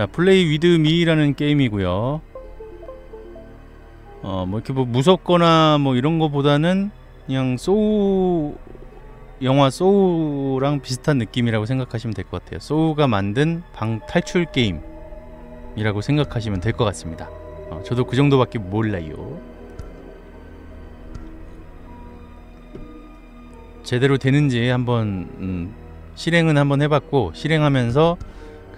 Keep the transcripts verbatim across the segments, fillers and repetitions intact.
자, 플레이 위드 미라는 게임이고요. 어, 뭐 이렇게 뭐 무섭거나 뭐 이런 거보다는 그냥 소우, 영화 소우랑 비슷한 느낌이라고 생각하시면 될 것 같아요. 소우가 만든 방 탈출 게임이라고 생각하시면 될 것 같습니다. 어, 저도 그 정도밖에 몰라요. 제대로 되는지 한번 음, 실행은 한번 해봤고, 실행하면서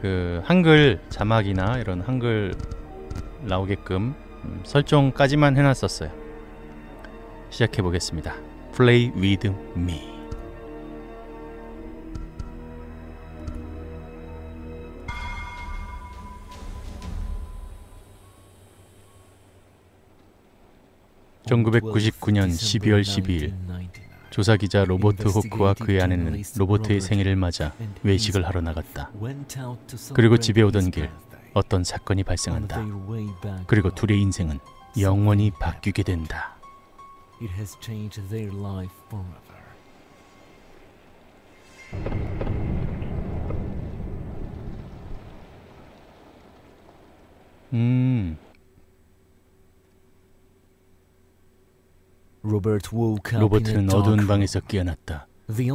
그 한글 자막이나 이런 한글 나오게끔 음, 설정까지만 해놨었어요. 시작해보겠습니다. Play with me. 천구백구십구 년 십이월 십이일 조사기자 로버트 호크와 그의 아내는 로버트의 생일을 맞아 외식을 하러 나갔다. 그리고 집에 오던 길 어떤 사건이 발생한다. 그리고 둘의 인생은 영원히 바뀌게 된다. 음... 로버트는 어두운 방에서 깨어났다.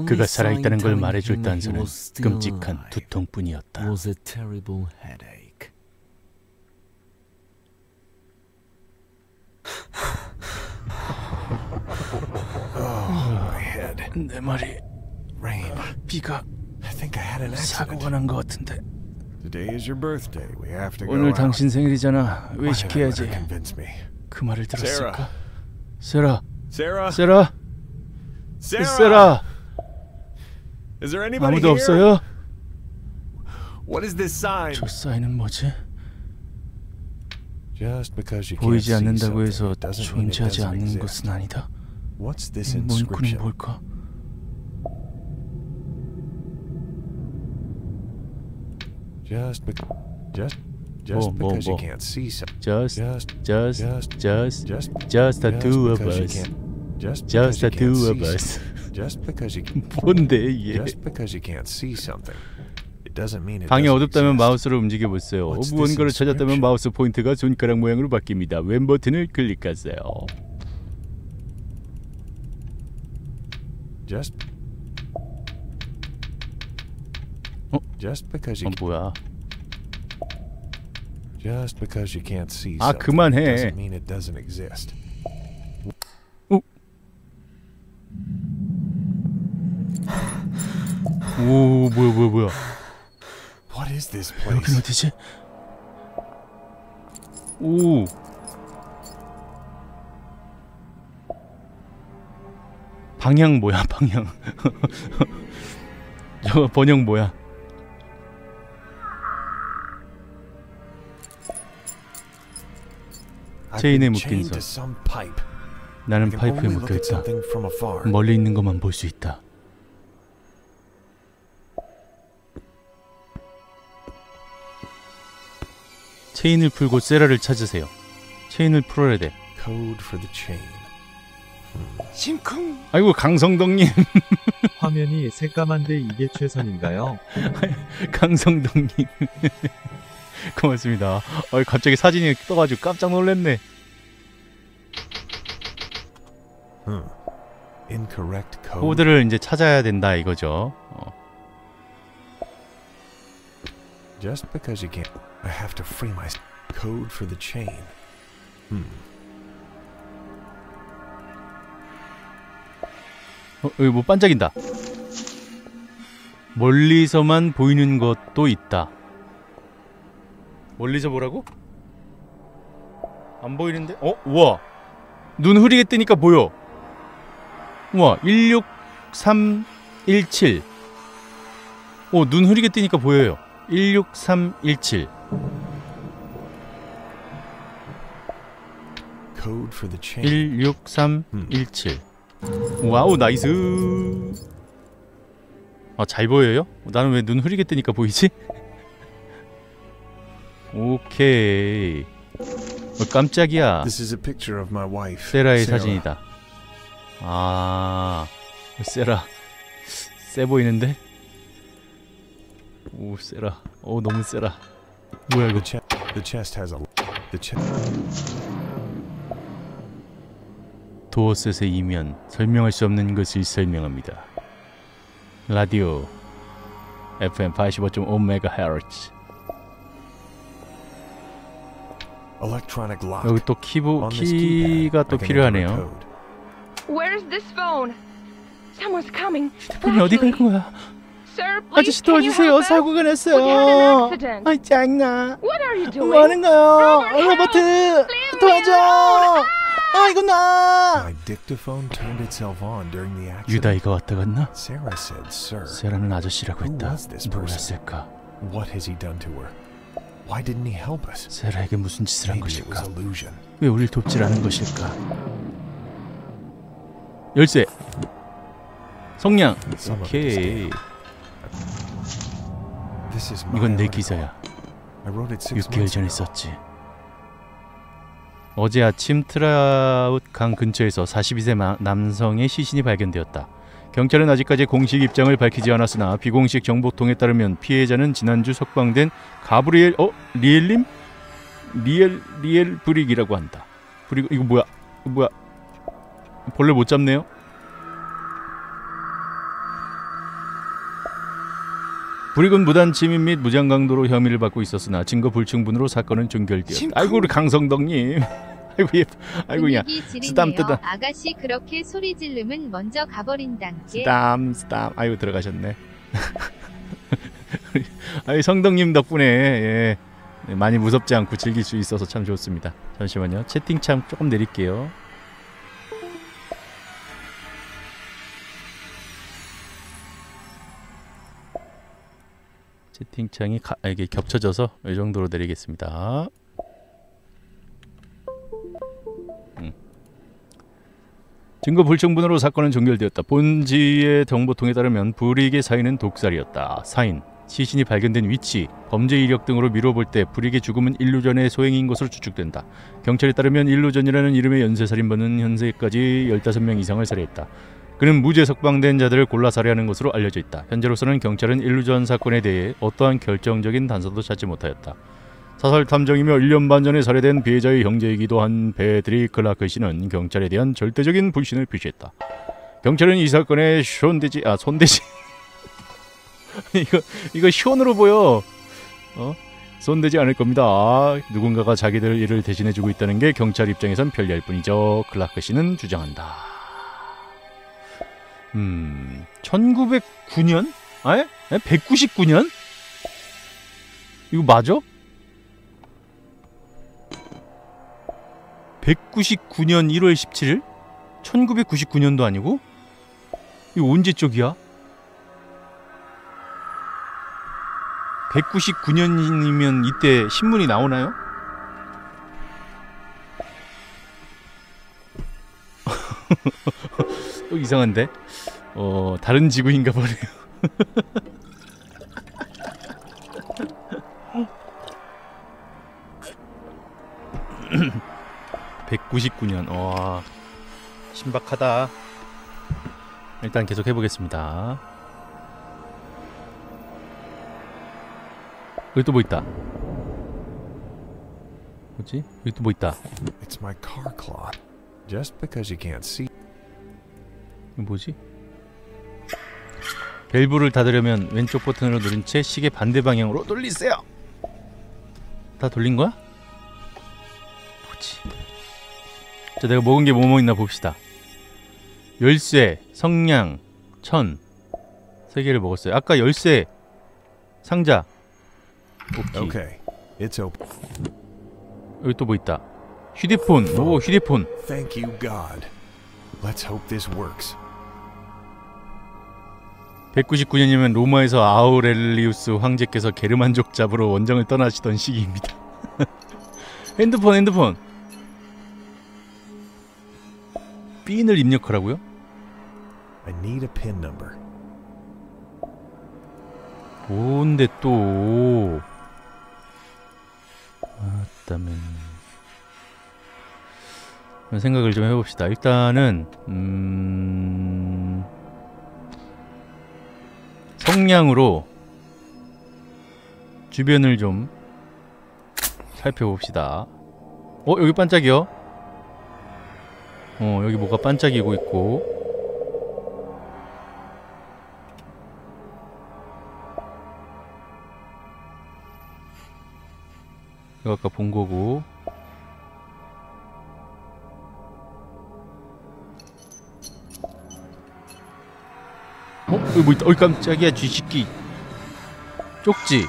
그가 살아있다는 걸 말해줄 단서는 끔찍한 두통뿐이었다. 내 말이... 비가... 사고가 난 것 같은데... 오늘 당신 생일이잖아. 외식해야지. 그 말을 들었을까? 세라! 세라! 세라! 세라! 아무도 없어요? 저 사인은 뭐지? 보이지 않는다고 해서 존재하지 않는 것은 아니다. 이 문구는 뭘까? 뭐, 뭐, 뭐. Just, just, just, just the two of us. Just the two of us. 뭔데 이게? 방이 어둡다면 마우스를 움직여 보세요. 무언가를 찾았다면 마우스 포인트가 손가락 모양으로 바뀝니다. 왼 버튼을 클릭하세요. 어? 어 뭐야? Just because you can't see 아, 그만해. Doesn't mean it doesn't exist. 오. 오, 뭐야, 뭐야, 뭐야. What is this place? 여긴 어디지? 오. 방향 뭐야, 방향. 저거 번역 뭐야? 체인에 묶인 손. 나는 파이프에 묶여있다. 멀리 있는 것만 볼 수 있다. 체인을 풀고 세라를 찾으세요. 체인을 풀어야 돼. 심쿵. 아이고 강성동님. 화면이 새까만데 이게 최선인가요? 강성동님. 고맙습니다. 아, 갑자기 사진이 떠가지고 깜짝 놀랐네. 코드를 이제 찾아야 된다 이거죠. 어. Just because you can't, I have to free my code for the chain. Hmm. 어, 여기 뭐 반짝인다. 멀리서만 보이는 것도 있다. 멀리서 보라고? 안 보이는데? 어? 우와! 눈 흐리게 뜨니까 보여! 우와! 일육삼일칠. 오, 눈 흐리게 뜨니까 보여요. 일육삼일칠. 일육삼일칠. 와우, 나이스! 아, 잘 보여요? 나는 왜 눈 흐리게 뜨니까 보이지? 오케이. 어, 깜짝이야. 세라의 사진이다. 아, 세라. 쎄 보이는데? 오, 세라. 오, 너무 세라. Where the chest? The chest has a. The chest. 도어셋의 이면, 설명할 수 없는 것을 설명합니다. 라디오 에프엠 팔십오 점 오 메가헤르츠. 여기 또 키보, 키가 또 필요하네요. 휴대폰이 어디 갈 거야? 아저씨 도와주세요. 사고가 났어요. 아이 짱나. 뭐 하는 거야? 로버트 도와줘. 아 이건 나! 유다이가 왔다 갔나? 세라는 아저씨라고 했다. 누구였을까? 세라에게 무슨 짓을 한 것일까? 왜 우리를 돕질 않은 것일까? 열쇠! 성냥! 오케이. 이건 내 기사야. 육 개월 전에 썼지. 어제 아침 트라웃 강 근처에서 사십이 세 남성의 시신이 발견되었다. 경찰은 아직까지 공식 입장을 밝히지 않았으나 비공식 정보통에 따르면 피해자는 지난주 석방된 가브리엘 어? 리엘님? 리엘 리엘 브릭이라고 한다. 브릭 이거 뭐야? 이거 뭐야? 벌레 못 잡네요. 브릭은 무단 침입 및 무장 강도로 혐의를 받고 있었으나 증거 불충분으로 사건은 종결되었다. 아이고 우리 강성덕님. 아이고 예, 아이고야. 스담 뜨다. 아가씨 그렇게 소리 지르면 먼저 가버린단께. 스담 스담. 아이고 들어가셨네. 아이 성덕님 덕분에 예, 많이 무섭지 않고 즐길 수 있어서 참 좋습니다. 잠시만요. 채팅창 조금 내릴게요. 채팅창이 가, 이게 겹쳐져서 이 정도로 내리겠습니다. 음. 증거 불충분으로 사건은 종결되었다. 본지의 정보통에 따르면 브릭의 사인은 독살이었다. 사인, 시신이 발견된 위치, 범죄 이력 등으로 미뤄볼 때 브릭의 죽음은 일루전의 소행인 것으로 추측된다. 경찰에 따르면 일루전이라는 이름의 연쇄살인범은 현재까지 십오 명 이상을 살해했다. 그는 무죄 석방된 자들을 골라 살해하는 것으로 알려져 있다. 현재로서는 경찰은 일루전 사건에 대해 어떠한 결정적인 단서도 찾지 못하였다. 사설 탐정이며 일 년 반 전에 살해된 피해자의 형제이기도 한 패트릭 클라크 씨는 경찰에 대한 절대적인 불신을 표시했다. 경찰은 이 사건에 숀대지... 아, 손대지... 이거... 이거 숀으로 보여! 어? 손대지 않을 겁니다. 아, 누군가가 자기들 일을 대신해주고 있다는 게 경찰 입장에선 편리할 뿐이죠. 클라크 씨는 주장한다. 음... 천구백구 년? 에? 에? 백구십구 년? 이거 맞아? 백구십구 년 일월 십칠 일? 천구백구십구 년도 아니고? 이거 언제 쪽이야? 백구십구 년이면 이때 신문이 나오나요? 또 이상한데? 어... 다른 지구인가 보네요. 백구십구 년... 와... 신박하다. 일단 계속 해보겠습니다. 여기 또 뭐 있다. 뭐지? 여기 또 뭐 있다. It's my car clock. Just because you can't see. 뭐지? 밸브를 닫으려면 왼쪽 버튼으로 누른 채 시계 반대 방향으로 돌리세요! 다 돌린 거야? 뭐지? 자, 내가 먹은 게 뭐뭐 있나 봅시다. 열쇠, 성냥, 천 세 개를 먹었어요. 아까 열쇠, 상자. 오케이. 여기 또 뭐 있다. 휴대폰. 오, 휴대폰. 백구십구 년이면 로마에서 아우렐리우스 황제께서 게르만족 잡으러 원정을 떠나시던 시기입니다. 핸드폰, 핸드폰. 핀을 입력하라고요? I need a pin number. 뭔데 또? 아따면. 생각을 좀 해봅시다. 일단은 음... 성냥으로 주변을 좀 살펴봅시다. 어? 여기 반짝이요? 어, 여기 뭐가 반짝이고 있고. 이거 아까 본 거고. 어? 여기 뭐 있다. 어이 깜짝이야, 쥐식기. 쪽지.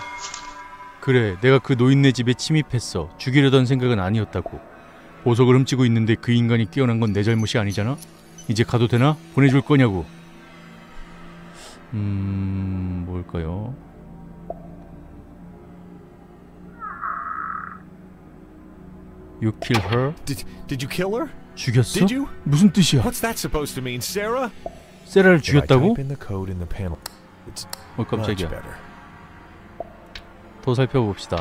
그래, 내가 그 노인네 집에 침입했어. 죽이려던 생각은 아니었다고. 보석을 훔치고 있는데 그 인간이 뛰어난 건 내 잘못이 아니잖아? 이제 가도 되나? 보내줄 거냐고. 음... 뭘까요? You kill her? Did, did you kill her? 죽였어? Did you? 무슨 뜻이야? What's that supposed to mean, Sarah? 세라를 죽였다고? 어, 깜짝이야. 더 살펴봅시다.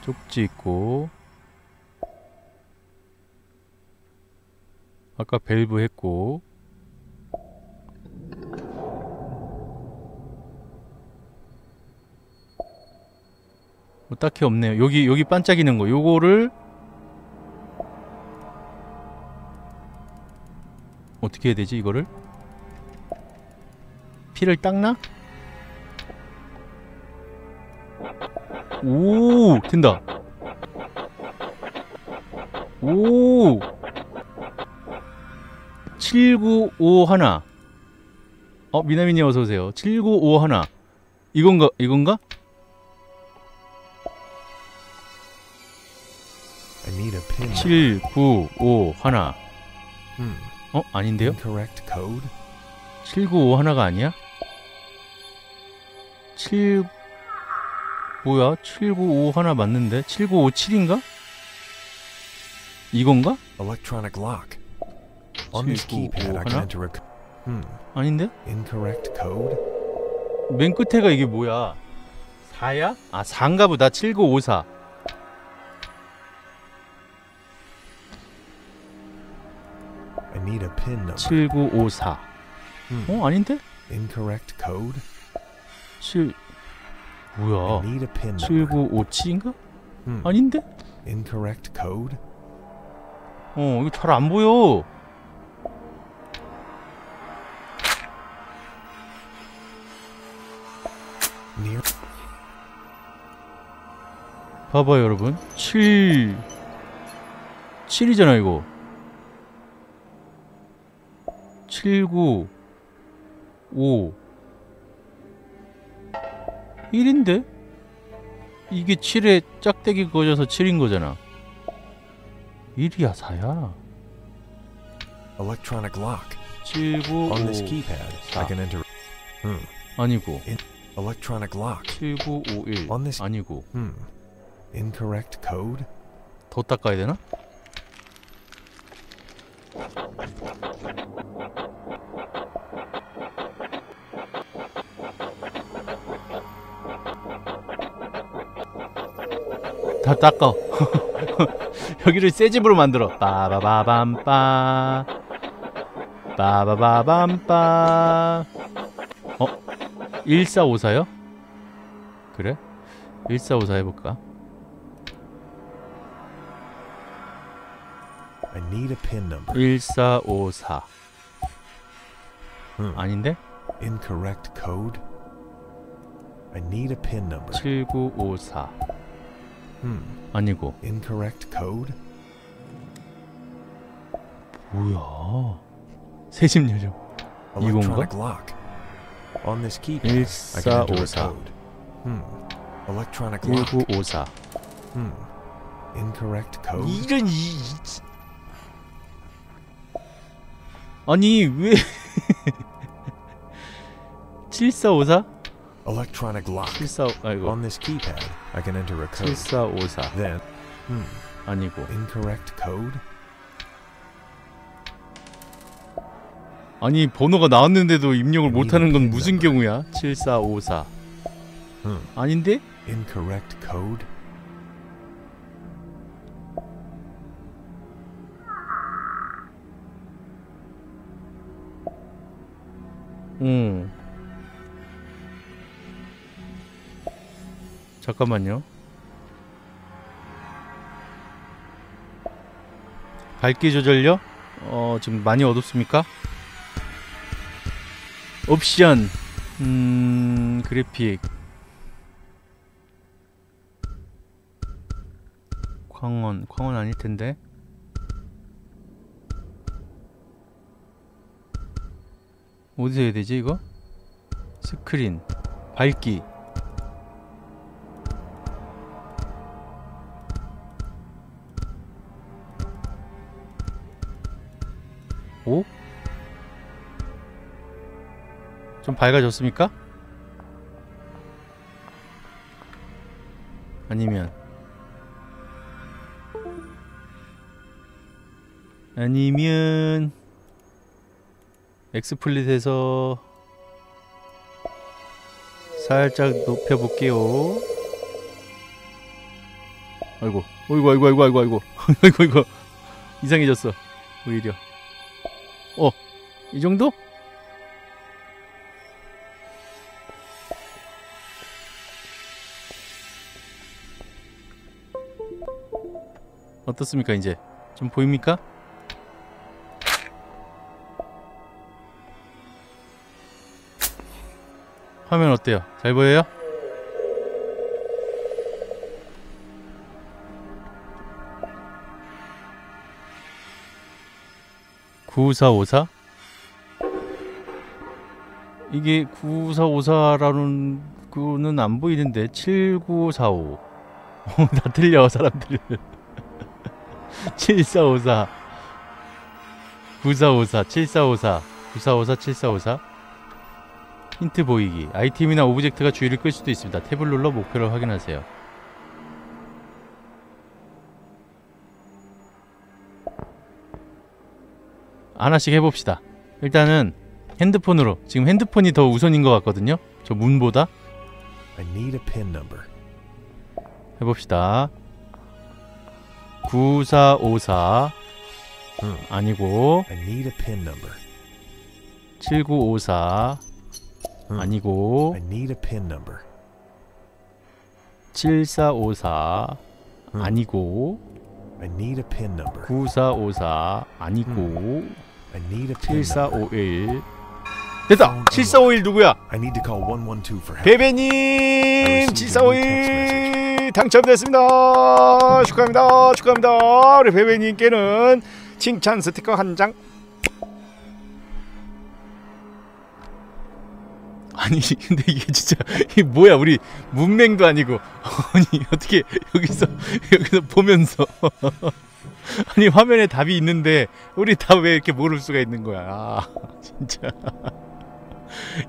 쪽지 있고, 아까 밸브 했고, 뭐 딱히 없네요. 여기 여기 반짝이는 거, 요거를 어떻게 해야 되지? 이거를 피를 닦나? 오, 된다. 오, 칠구오일. 어, 미나미님 어서오세요. 칠구오일. 이건가? 이건가? 칠구오일. 어? 아닌데요? 칠구오일가 아니야? 칠... 뭐야? 칠구오일 맞는데? 칠구오칠인가? 이건가? 칠구오일? 아닌데? 맨 끝에가 이게 뭐야? 사야? 아, 사인가 보다. 칠구오사. 칠구오사. 어? 아닌데? 칠... 뭐야? 칠구오칠인가? 음. 아닌데? Incorrect code? 어, 이거 잘 안 보여. Near... 봐봐요, 여러분. 칠... 칠이잖아, 이거. 칠구오 일인데? 이게 칠에 짝대기 거져서 칠인 거잖아. 일이야, 사야. Electronic lock. 칠구오 on this keypad. I can enter. 음. 아니고. Electronic lock. 칠구오일. On this. 아니고. 음. Incorrect code. 더 닦아야 되나? 다 닦아. 여기를 새 집으로 만들어. 빠바바밤빠 빠바바밤빠. 어? 일사오사요? 그래? 일사오사 해볼까? 일사오사. 음, 아닌데? Incorrect code. I need a pin number. 칠구오사. 음, 아니고. Incorrect code. 뭐야? 새집 요정. 이건가? 일사오사. 음, electronic lock. 칠구오사. 음, incorrect code. 이런 이. 아니 왜? 칠사오사? Electronic lock. 칠사오사. On this keypad, I can enter a code. 칠사오사. Then, 음, 아니고. Incorrect code. 아니 번호가 나왔는데도 입력을 못하는 건 무슨 경우야? 칠사오사. 음, 아닌데? Incorrect code. 음, 잠깐만요. 밝기 조절요? 어, 지금 많이 어둡습니까? 옵션, 음, 그래픽, 광원, 광원 아닐 텐데. 어디서 해야 되지 이거? 스크린, 밝기. 오? 좀 밝아졌습니까? 아니면 아니면 엑스플릿에서 살짝 높여볼게요. 아이고 아이고 아이고 아이고 아이고 아이고 아이고 이거 이상해졌어 오히려. 어, 이 정도? 어떻습니까? 이제 좀 보입니까? 화면 어때요? 잘 보여요? 구사오사? 이게 구사오사라는 거는 안 보이는데 칠구사오. 다 틀려 사람들은. 칠사오사 구사오사 칠사오사 구사오사 칠사오사. 힌트 보이기. 아이템이나 오브젝트가 주의를 끌 수도 있습니다. 탭을 눌러 목표를 확인하세요. 하나씩 해봅시다. 일단은 핸드폰으로. 지금 핸드폰이 더 우선인 것 같거든요. 저 문보다. 해봅시다. 구사오사 음, 아니고 칠구오사 음, 아니고 칠사오사 음, 아니고 구사오사 아니고 음. 칠사오일. 됐다! 칠사오일 누구야? 베베님! 칠사오일 당첨됐습니다! 축하합니다! 축하합니다! 우리 베베님께는 칭찬 스티커 한 장! 아니 근데 이게 진짜 이게 뭐야. 우리 문맹도 아니고 아니 어떻게 여기서 여기서 보면서 아니 화면에 답이 있는데 우리 다 왜 이렇게 모를 수가 있는 거야. 아, 진짜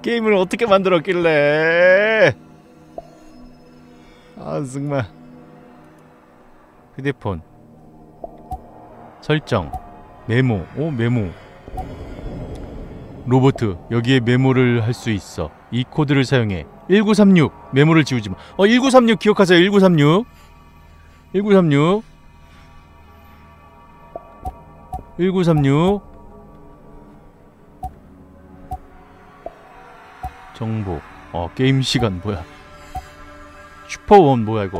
게임을 어떻게 만들었길래. 아 정말. 휴대폰 설정 메모. 오 메모. 로보트 여기에 메모를 할 수 있어. 이 코드를 사용해. 일구삼육 메모를 지우지마. 어 일구삼육 기억하세요. 일구삼육 일구삼육 일구삼육 정보. 어 게임 시간 뭐야. 슈퍼원 뭐야 이거.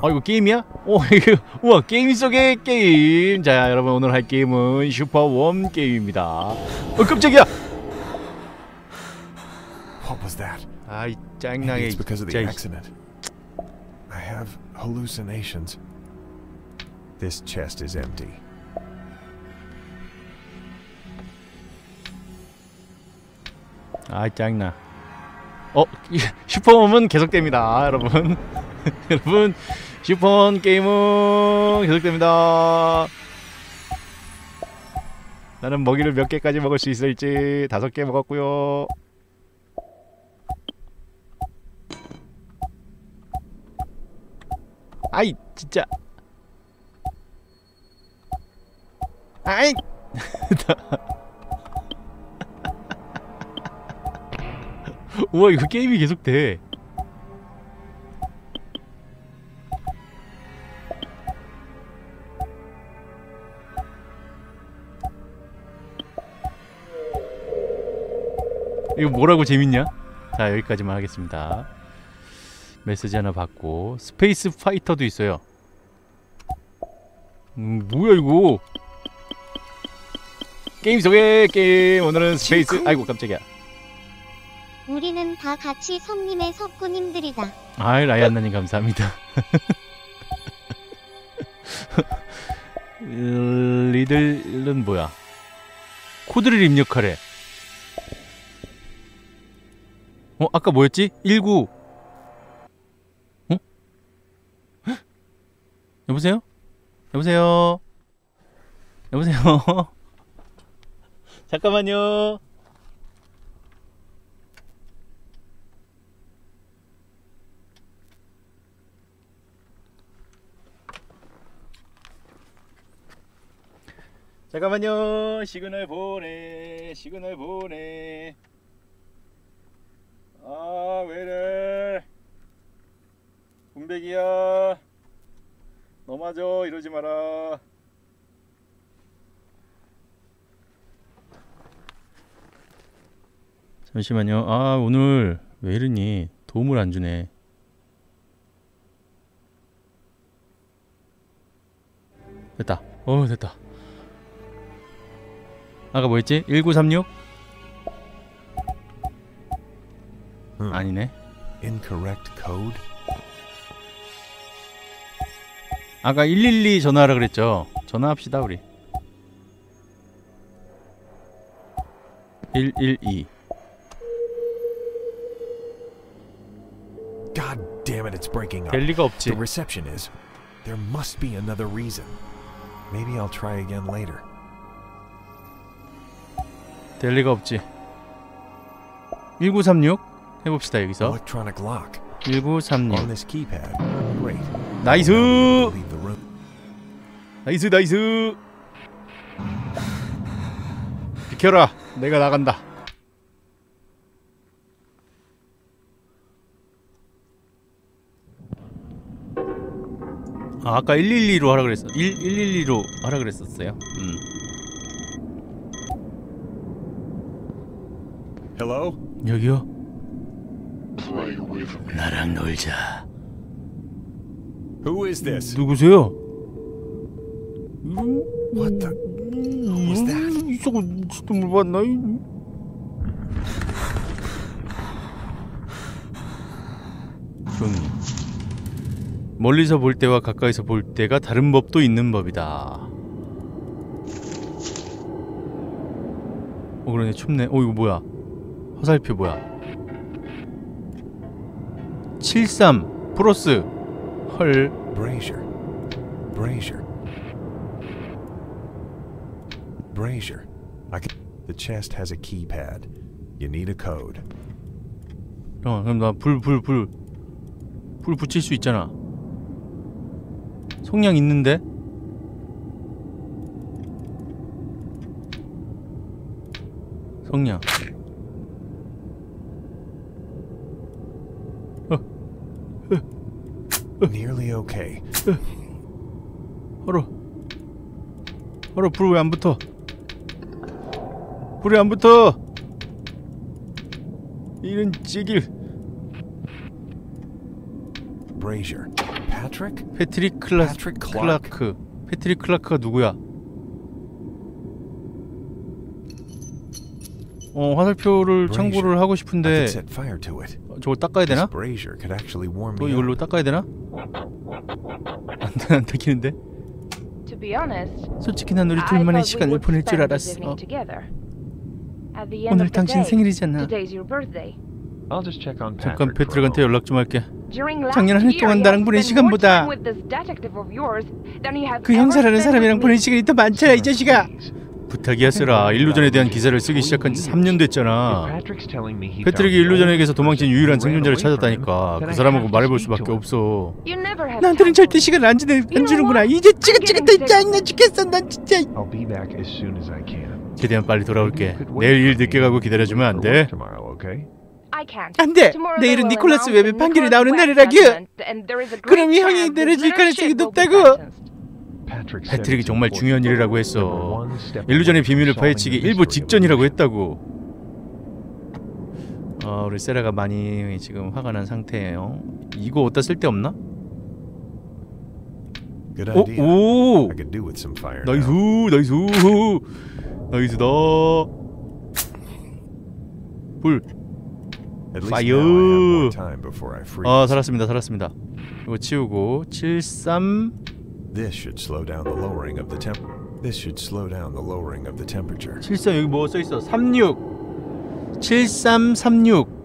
어 이거 게임이야? 오 이거 우와 게임 속의 게임. 자 여러분 오늘 할 게임은 슈퍼웜 게임입니다. 어 깜짝이야. What was that? 아이 짱나게. It's because of the accident. I have hallucinations. This chest is empty. 아이 짱나. 어? 슈퍼웜은 계속됩니다 여러분. 여러분 슈퍼웜 게임은 계속됩니다. 나는 먹이를 몇 개까지 먹을 수 있을지 다섯 개 먹었고요. 아이 진짜 아이 우와 이거 게임이 계속 돼. 이거 뭐라고 재밌냐? 자 여기까지만 하겠습니다. 메시지 하나 받고, 스페이스 파이터도 있어요. 음, 뭐야 이거? 게임 속의 게임. 오늘은 스페이스. 아이고 깜짝이야. 우리는 다 같이 성님의 석구님들이다. 아이 라이안나님 감사합니다. 리들은 뭐야? 코드를 입력하래. 어? 아까 뭐였지? 일구. 어? 헉? 여보세요? 여보세요? 여보세요? 잠깐만요. 잠깐만요. 시그널 보내. 시그널 보내. 아 왜래? 군백이야. 넘어져. 이러지 마라. 잠시만요. 아 오늘 왜 이러니? 도움을 안 주네. 됐다. 어 됐다. 아까 뭐였지? 일구삼육? 음. 아니네. Incorrect code. 아까 일일이 전화하라 그랬죠? 전화합시다 우리. 일일이. God damn it, it's breaking up. 될 리가 없지. The reception is. There must be another reason. Maybe I'll try again later. 될 리가 없지. 일구삼육 해봅시다 여기서. 일구삼육. 나이스! 나이스 나이스! 비켜라! 내가 나간다. 아 아까 일일이로 하라 그랬어. 일일이로 하라 그랬었어요. 음. Hello? 여기요? Play with me. 나랑 놀자. Who is this? 누구세요? What the? Who is that? 이거 진짜 물봤나? 멀리서 볼 때와 가까이서 볼 때가 다른 법도 있는 법이다. 어 그러네 춥네. 어 이거 뭐야? 화살표 뭐야? 칠십삼 플러스 헐. Brazier, Brazier, Brazier. I can. The chest has a keypad. You need a code. 어, 그럼 나 불, 불, 불, 불 붙일 수 있잖아. 성냥 있는데? 성냥. Nearly okay. 어라, 어라 불 왜 안 붙어? 불이 안 붙어. 이런 찌길. Brazier, Patrick, 패트릭 클라크. 패트릭 클라크가 누구야? 어 화살표를 참고를 하고 싶은데 저걸 닦아야 되나? 또 이걸로 닦아야 되나? 안돼 안 닦이는데? 솔직히 난 우리 둘만의 시간을 보낼 줄 알았어. 오늘 당신 생일이잖아. 잠깐 패트릭한테 연락 좀 할게. 작년 한 해 동안 나랑 보낸 시간보다 그 형사라는 사람이랑 보낸 시간이 더 많잖아 이 자식아. 부탁이야 세라. 일루전에 대한 기사를 쓰기 시작한 지 삼 년 됐잖아. 패트릭이 일루전에게서 도망친 유일한 생존자를 찾았다니까. 그 사람하고 말해볼 수밖에 없어. 나한테는 절대 시간을 안, 지내, 안 주는구나. 이제 지긋지긋해 짜증나 죽겠어 난 진짜. 최대한 빨리 돌아올게. 내일 일 늦게 가고 기다려주면 안 돼? 안 돼! 내일은 니콜라스 웹의 판결이 나오는 날이라기! 그럼 이 형이 내려질 가능성이 높다고! 패트릭이 정말 중요한 일이라고 했어. 일루전의 비밀을 파헤치기 일부 직전이라고 했다고. 어, 우리 세라가 많이 지금 화가 난 상태예요. 이거 어디다 쓸데없나? 오! 오! 나이스! 나이스! 나이스다! 불! 파이어! 아, 살았습니다. 살았습니다. 이거 치우고 칠십삼. 칠십삼 여기 뭐 써있어? 삼십육! 칠십삼 삼십육.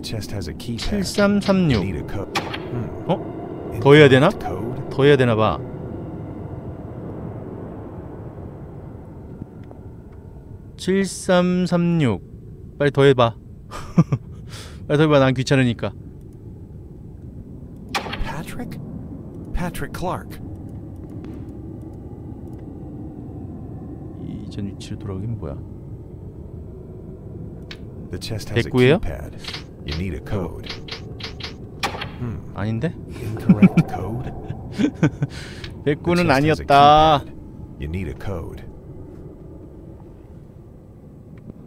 칠십삼 삼십육. 어? 더 해야 되나? 더 해야 되나 봐. 칠십삼 삼십육. 빨리 더 해봐. 빨리 더 해봐. 난 귀찮으니까. Patrick? Patrick Clark. 이전 위치로 돌아오긴 뭐야? 됐구요? 음, 아닌데? 백구는 아니었다.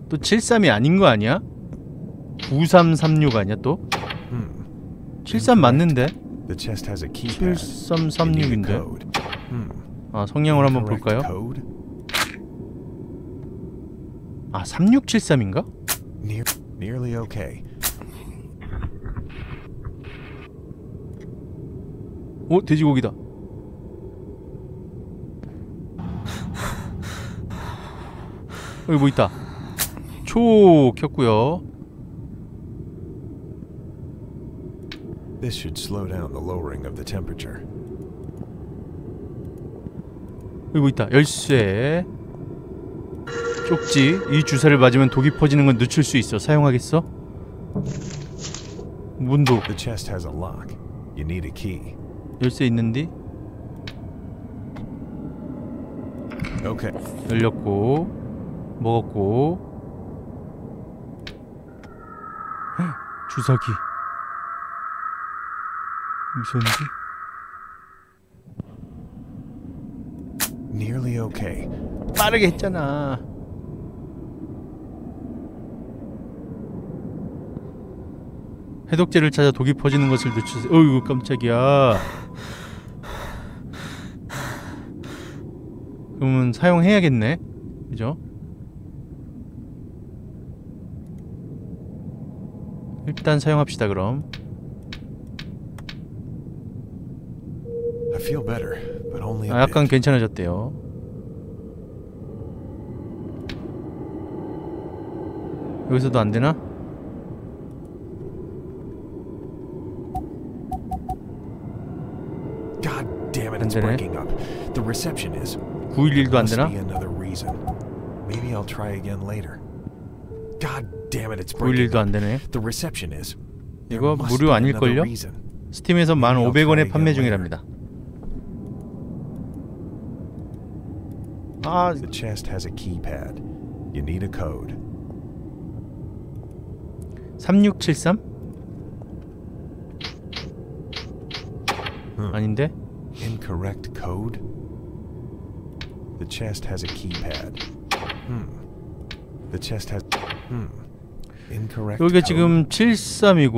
또 칠십삼이 아닌 거 아니야? 구십삼 삼십육 아니야 또? 음. 칠십삼 맞는데? 칠십삼 삼십육인데? 음. 아, 성향을 한번 볼까요? 아, 삼육칠삼인가? nearly okay. 오, 돼지고기다. 여기 뭐 있다. 초 켰고요. This should slow down the lowering of the temperature. 여기 뭐 있다. 열쇠. 쪽지. 이 주사를 맞으면 독이 퍼지는 건 늦출 수 있어. 사용하겠어? 문도. 열쇠 있는디? 오케이. 열렸고 먹었고. 헉, 주사기. 무슨지? nearly okay. 빠르게 했잖아. 해독제를 찾아 독이 퍼지는 것을 늦추세요. 어이구, 깜짝이야. 그러면 사용해야겠네. 그죠? 일단 사용합시다, 그럼. 아, 약간 괜찮아졌대요. 여기서도 안 되나? 안 되네. 구일일도 안 되나? 구일일도 안 되네. 이거 무료 아닐걸요? 스팀에서 만 오백 원에 판매 중이랍니다. 아, 삼육칠삼? 아닌데? Incorrect code. The chest has a keypad. The chest has. Incorrect. 여기가 지금 칠십삼이고.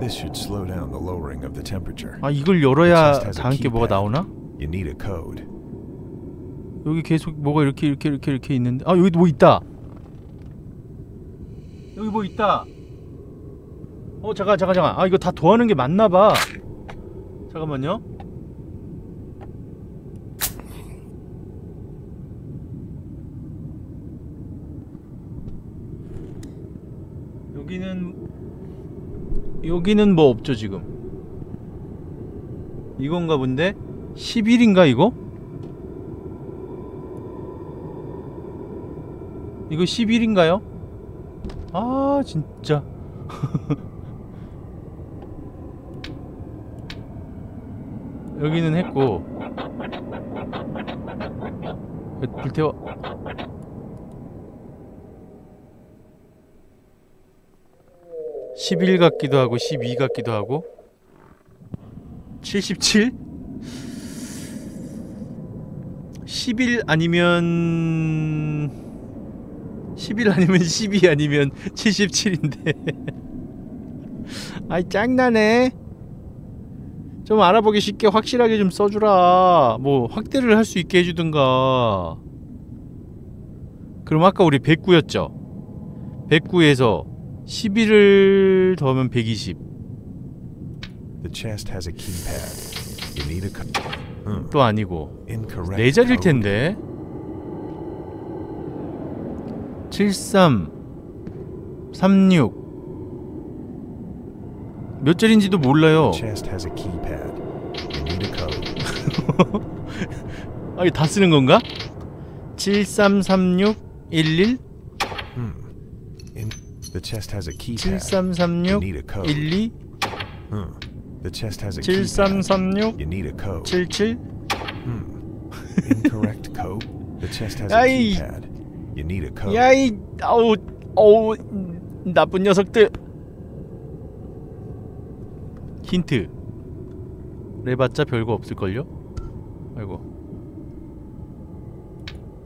This should slow down the lowering of the temperature. 아, 이걸 열어야 다 함께 뭐가 나오나? You need a code. 여기 계속 뭐가 이렇게 이렇게 이렇게 이렇게 있는데. 아, 여기도 뭐 있다. 여기 뭐 있다. 어, 잠깐 잠깐 잠깐. 아, 이거 다 더하는 게 맞나 봐. 잠깐만요. 여기는 여기는 뭐 없죠, 지금. 이건가 본데. 십일인가 이거? 이거 십일인가요? 아, 진짜. 여기는 했고. 불태워. 십일 같기도 하고 십이 같기도 하고. 칠십칠? 십일 아니면 십일 아니면 십이 아니면 칠십칠인데 아이 짱나네. 좀 알아보기 쉽게 확실하게 좀 써주라. 뭐 확대를 할 수 있게 해주든가. 그럼 아까 우리 백구였죠? 백구에서 십일을 더하면 백이십. 또 아니고 네 자리일텐데. 칠십삼 삼십육 몇 자리인지도 몰라요. 아니 다 쓰는 건가? 칠십삼 삼십육 일일 칠십삼 삼십육 일이 The chest has a 칠십삼 삼십육 You need a code. 칠십칠 Incorrect code. The chest has a keypad. You need a code. 야이 아우 어우 나쁜 녀석들. 힌트. 내봤자 별거 없을걸요? 아이고.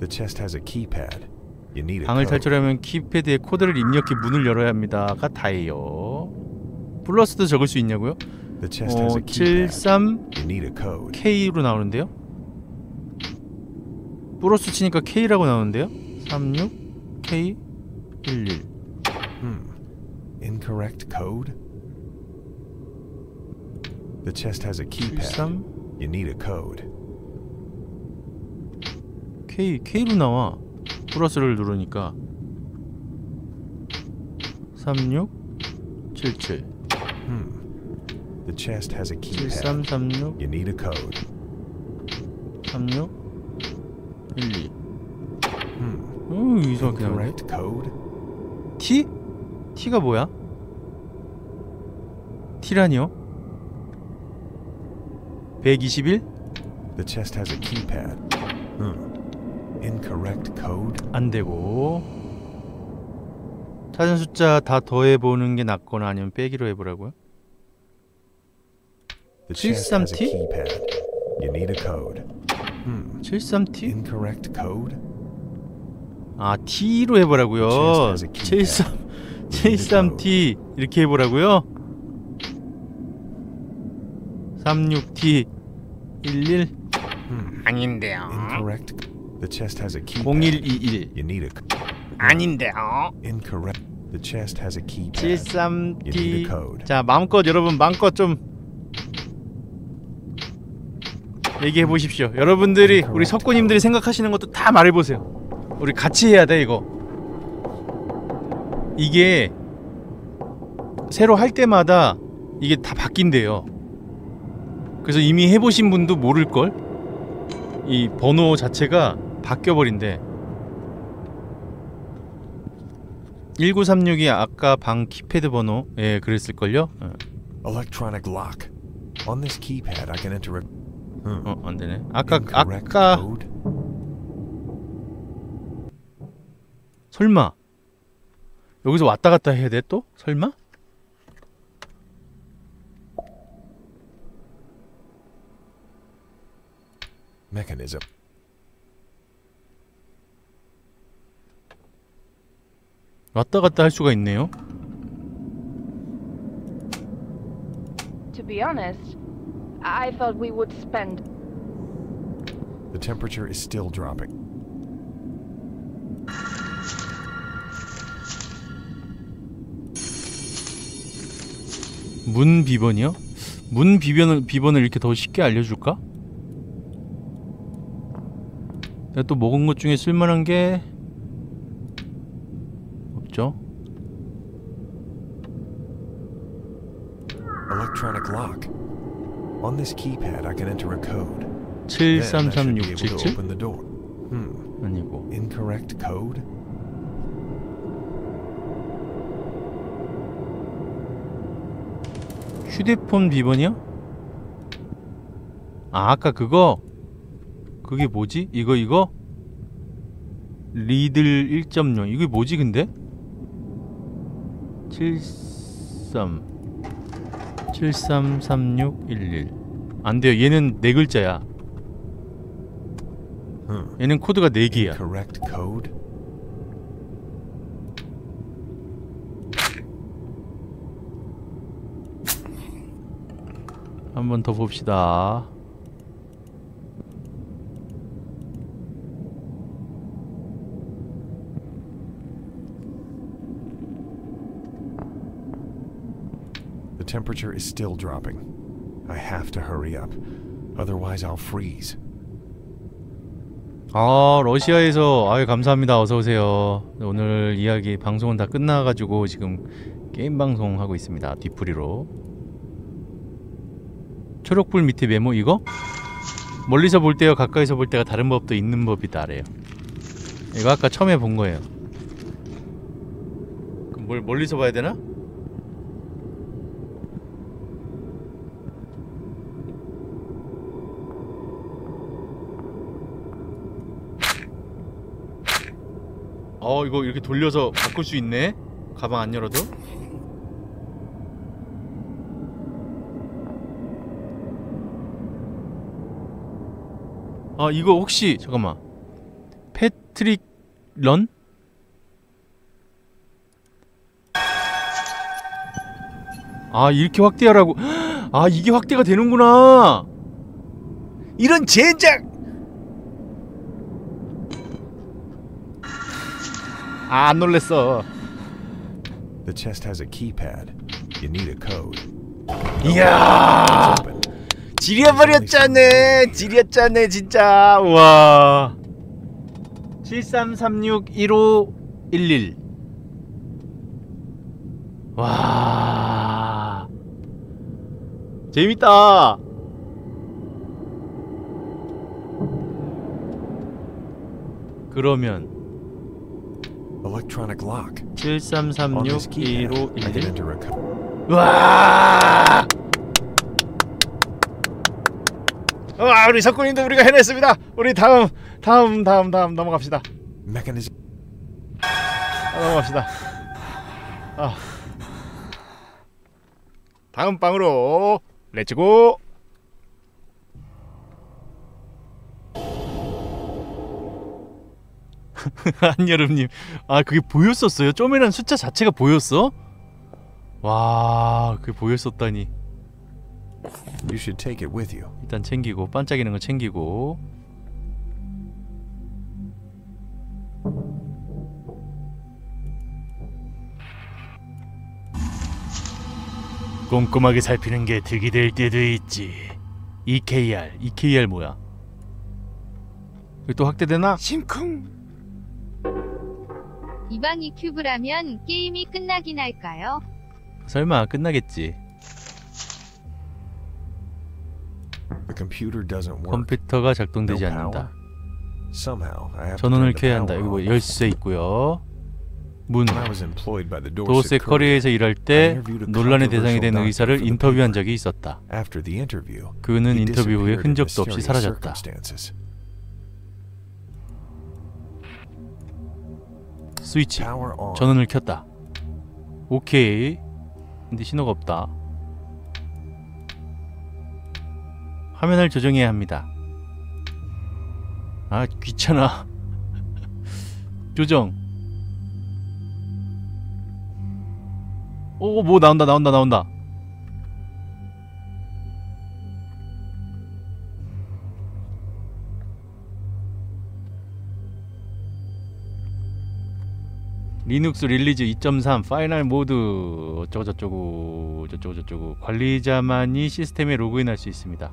The chest has a keypad. You need a code. 방을 탈출하면 키패드에 코드를 입력해 문을 열어야 합니다가 다예요. 플러스도 적을 수 있냐고요? 어, 칠십삼 케이로 나오는데요? 플러스 치니까 K라고 나오는데요? 삼십육 케이 일일 음. Incorrect code? The chest has a keypad. You need a code. K K로 나와. 플러스를 누르니까 삼십육 칠십칠 The chest has a keypad. 칠십삼 삼십육 You need a code. 삼십육 일이 음. 어, 이상하게 나오네. T? T가 뭐야? T라니요? 백이십일 The chest has a keypad. 음. Incorrect code. 안 되고. 찾은 숫자 다 더해 보는 게 낫거나 아니면 빼기로 해 보라고요? 칠십삼 티? 칠십삼 티? 아, T로 해보라고요. 칠십삼 티 이렇게 해보라고요. 삼십육 티 일일 아닌데요. 공일이일 아닌데요. 칠십삼 티. 자, 마음껏 여러분 마음껏 좀 얘기해 보십시오. 여러분들이 우리 석고님들이 생각하시는 것도 다 말해 보세요. 우리 같이 해야 돼 이거. 이게 새로 할 때마다 이게 다 바뀐대요. 그래서 이미 해보신 분도 모를 걸. 이 번호 자체가 바뀌어 버린대. 일구삼육이 아까 방 키패드 번호. 예, 그랬을 걸요. Electronic lock. On this keypad I can enter. 어, 안 되네. 아까 아까 설마 여기서 왔다 갔다 해야 돼 또? 설마? 메커니즘. 왔다 갔다 할 수가 있네요. To be honest. I thought we would spend. The temperature is still dropping. 문 비번이요? 문 비번을 비번을 이렇게 더 쉽게 알려줄까? 내가 또 먹은 것 중에 쓸만한 게 없죠. Electronic lock. On this keypad I can enter a code. 칠삼삼육칠칠 open the door. Hmm. 아니고. Incorrect code. 휴대폰 비번이요? 아, 아까 그거. 그게 뭐지? 이거 이거. 리들 일 점 영. 이게 뭐지 근데? 칠십삼 칠십삼 삼십육 일일 안돼요. 얘는 네 글자야. 얘는 코드가 네 개야. 한 번 더 봅시다. The temperature is still dropping. I have to hurry up. Otherwise I'll freeze. 아, 러시아에서 아유 감사합니다. 어서 오세요. 오늘 이야기 방송은 다 끝나가지고 지금 게임 방송 하고 있습니다. 뒤풀이로. 초록불 밑에 메모 이거? 멀리서 볼 때와 가까이서 볼 때가 다른 법도 있는 법이다래요. 이거 아까 처음에 본 거예요. 그럼 뭘 멀리서 봐야 되나? 어 이거 이렇게 돌려서 바꿀 수 있네? 가방 안 열어도? 아 이거 혹시 잠깐만 패트릭 런? 아 이렇게 확대하라고. 아 이게 확대가 되는구나. 이런 젠장! 아, 안 놀랬어. The chest has a keypad. You need a code. 이야! 지려버렸잖아. 지렸잖아, 진짜. 와. 칠삼삼육 일오일일. 와. 재밌다. 그러면 Electronic lock. 칠삼삼육 일오일일. 와! 와, 우리 석군님도 우리가 해냈습니다. 우리 다음 다음 다음 다음 넘어갑시다. Mechanism. 아, 넘어갑시다. 아. 다음 방으로 렛츠고. 한여름님, 아 그게 보였었어요? 좀이란 숫자 자체가 보였어? 와, 그게 보였었다니. You should take it with you. 일단 챙기고 반짝이는 거 챙기고. 꼼꼼하게 살피는 게 득이 될 때도 있지. 이케이알, 이케이알 뭐야? 또 확대되나? 심쿵. 이방이 큐브라면 게임이 끝나긴 할까요? 설마 끝나겠지. 컴퓨터가 작동되지 않는다. 전원을 켜야 한다. 여기 뭐 열쇠 있고요. 문. 도어스 커리어에서 일할 때 논란의 대상이 된 의사를 인터뷰한 적이 있었다. 그는 인터뷰 후에 흔적도 없이 사라졌다. 스위치. 전원을 켰다. 오케이. 근데 신호가 없다. 화면을 조정해야 합니다. 아 귀찮아. 조정. 오 뭐 나온다 나온다 나온다. 리눅스 릴리즈 이 점 삼 파이널 모드 어쩌고저쩌고 저쩌고저쩌고 관리자만이 시스템에 로그인할 수 있습니다.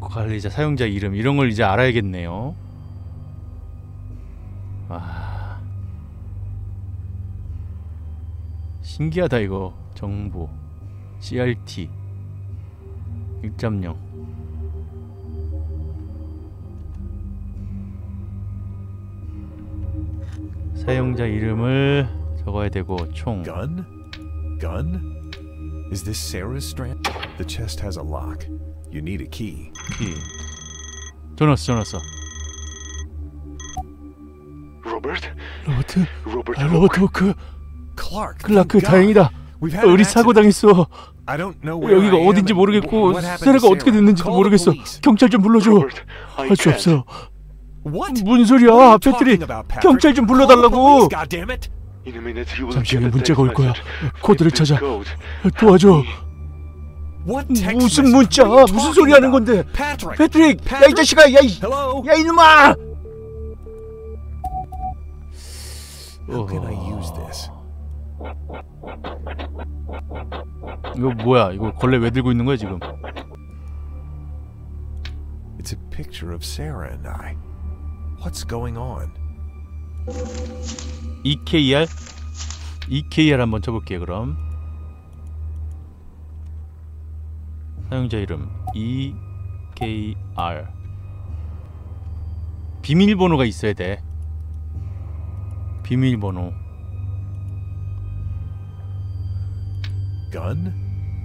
관리자 사용자 이름 이런 걸 이제 알아야겠네요. 아 신기하다 이거. 정보 씨알티 일 점 영 사용자 이름을 적어야 되고 총. Gun? Gun? Is this Sarah's strand? The chest has a lock. You need a key. 키. 전화 왔어, 전화 왔어. Robert? 로버트? 로버트? 아, 로버트 워크. 클라크. 클라크 다행이다. 우리 사고 당했어. 여기가 어딘지 모르겠고 세라가 어떻게 됐는지도 모르겠어. 경찰 좀 불러줘. 할 수 없어. 뭔 소리야, 패트리. 경찰 좀 불러달라고. 잠시 후에 문자가 올 거야. 코드를 찾아. 도와줘. 무슨 문자? 무슨 소리 하는 건데? 패트릭! 야 이 자식아! 야 이... 야 이놈아! 이거 뭐야? 이거 걸레 왜 들고 있는 거야 지금? It's a picture of Sarah and I. What's going on? 이케이알? 이케이알 한번 쳐볼게 그럼. 사용자 이름 이케이알. 비밀번호가 있어야 돼. 비밀번호. Gun?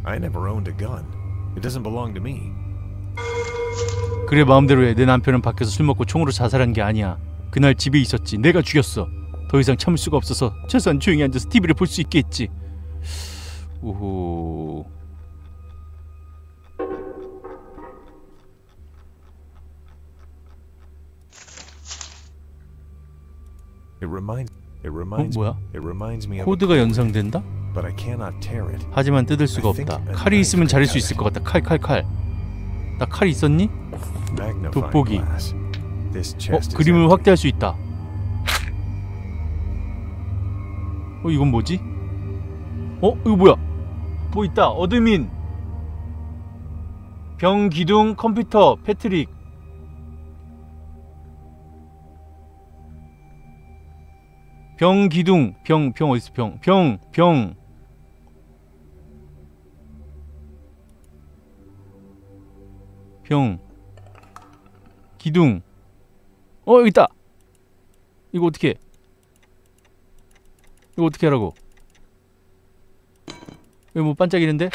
I never owned a gun. It doesn't belong to me. 그래 마음대로 해. 내 남편은 밖에서 술 먹고 총으로 자살한 게 아니야. 그날 집에 있었지. 내가 죽였어. 더 이상 참을 수가 없어서 최소한 조용히 앉아서 티비를 볼 수 있게 했지. 오호. It reminds, it reminds, 어, 뭐야? 코드가 연상된다? 하지만 뜯을 수가 없다. 칼이 있으면 자를 수 있을 것 같다. 칼, 칼, 칼. 나 칼 있었니? 돋보기. 어? 그림을 확대할 수 있다. 어? 이건 뭐지? 어? 이거 뭐야? 뭐 있다. 어드민. 병 기둥 컴퓨터 패트릭. 병 기둥. 병, 병 어딨어? 병, 병, 병. 병 기둥. 어 여기 있다. 이거 어떻게 해? 이거 어떻게 하라고? 왜 뭐 반짝이는데?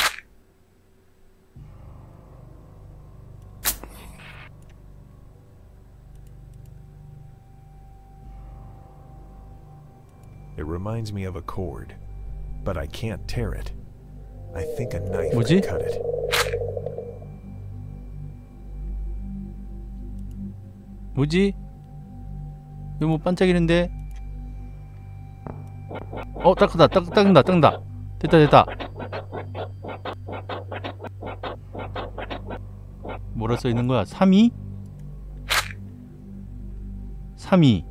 It reminds me of a cord, but I can't tear it. I think a knife could cut it. 뭐지? 왜 뭐 반짝이는데? 어, 닦는다, 닦, 닦는다, 닦는다. 됐다, 됐다. 뭐라 써 있는 거야? 삼이? 삼이.